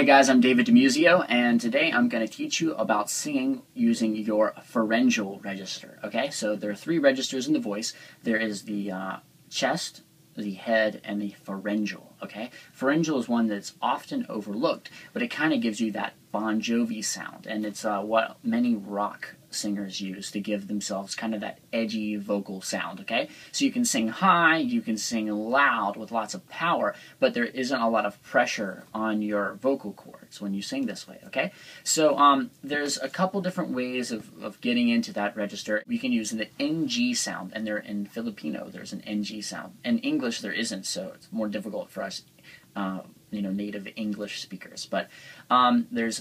Hey guys, I'm David DiMuzio, and today I'm going to teach you about singing using your pharyngeal register, okay? So there are three registers in the voice. There is the chest, the head, and the pharyngeal, okay? Pharyngeal is one that's often overlooked, but it kind of gives you that Bon Jovi sound, and it's what many rock singers use to give themselves kind of that edgy vocal sound, okay? So you can sing high, you can sing loud with lots of power, but there isn't a lot of pressure on your vocal cords when you sing this way, okay? So there's a couple different ways of getting into that register. We can use the NG sound, and there in Filipino there's an NG sound. In English there isn't, so it's more difficult for us native English speakers, but it's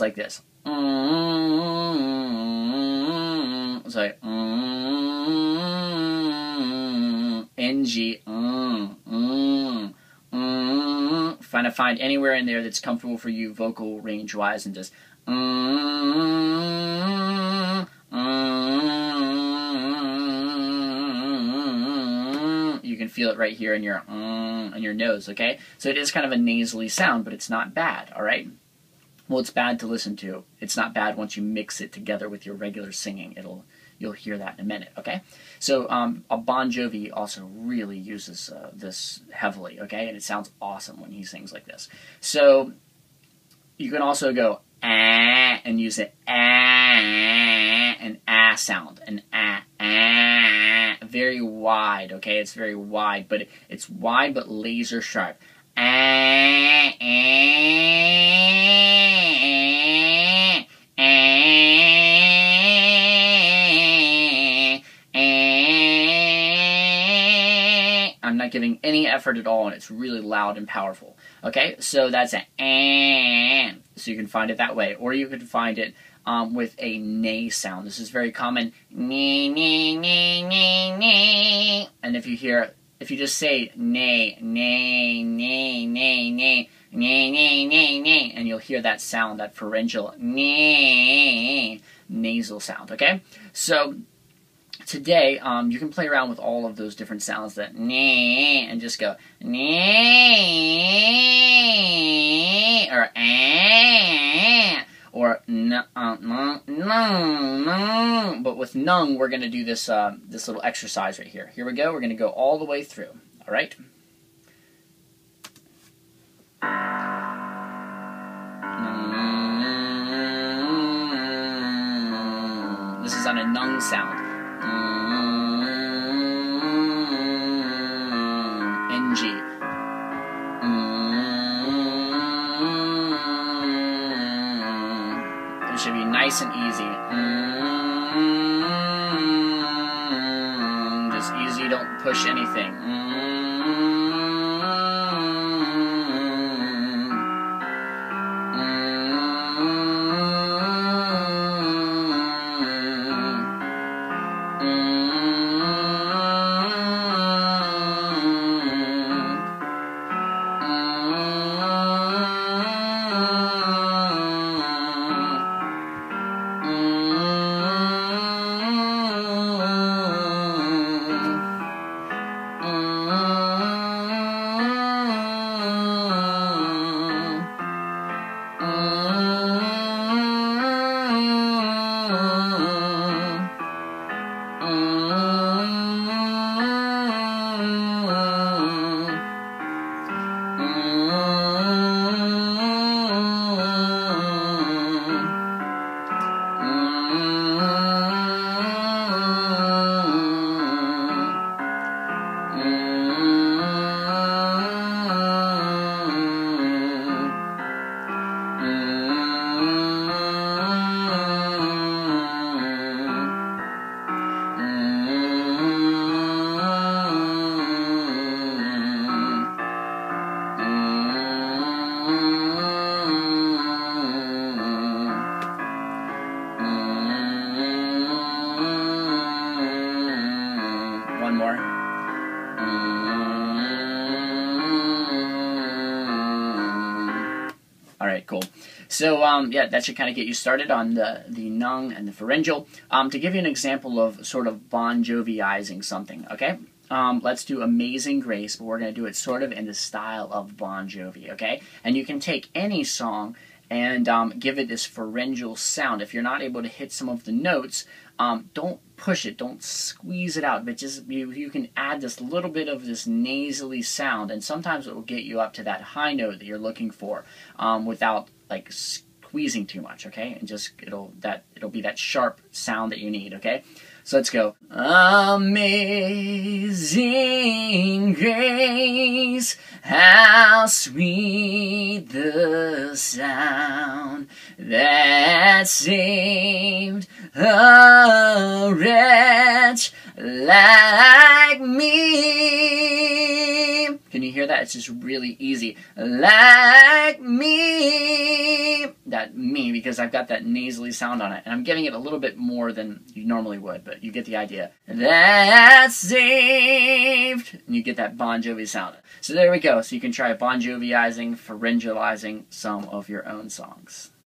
like this. It's like NG. Find anywhere in there that's comfortable for you vocal range wise, and just you can feel it right here in your nose, okay? So it is kind of a nasally sound, but it's not bad, all right? Well, it's bad to listen to. It's not bad once you mix it together with your regular singing. You'll hear that in a minute, okay? So Bon Jovi also really uses this heavily, okay? And it sounds awesome when he sings like this. So you can also go ah and use it an ah sound, an ah ah, very wide, okay? It's very wide, but it's wide but laser sharp. Ah, ah. I'm not giving any effort at all, and it's really loud and powerful. Okay, so that's an "an." So you can find it that way, or you could find it with a nay sound. This is very common. Nay, nay, nay, nay, nay. And if you just say nay, nay, nay, nay, nay, nay, nay, nay, nay, and you'll hear that sound, that pharyngeal nay, nasal sound. Okay, so today, you can play around with all of those different sounds that nee, and just go nee, or ah, or nung. But with nung, we're going to do this this little exercise right here. Here we go. We're going to go all the way through. All right. This is on a nung sound. NG. It should be nice and easy. Just easy, don't push anything. Alright, cool. So, yeah, that should kind of get you started on the nung and the pharyngeal. To give you an example of sort of Bon Jovi-izing something, okay? Let's do Amazing Grace, but we're going to do it sort of in the style of Bon Jovi, okay? And you can take any song and give it this pharyngeal sound. If you're not able to hit some of the notes, don't push it, don't squeeze it out, but just you can add this little bit of this nasally sound, and sometimes it will get you up to that high note that you're looking for without like squeezing too much, okay? And just it'll be that sharp sound that you need, okay? So let's go. Amazing grace, how sweet the sound that saved a wretch like me. Can you hear that? It's just really easy. Like me. That me, because I've got that nasally sound on it. And I'm giving it a little bit more than you normally would, but you get the idea. That's saved. And you get that Bon Jovi sound. So there we go. So you can try Bon Joviizing, pharyngealizing some of your own songs.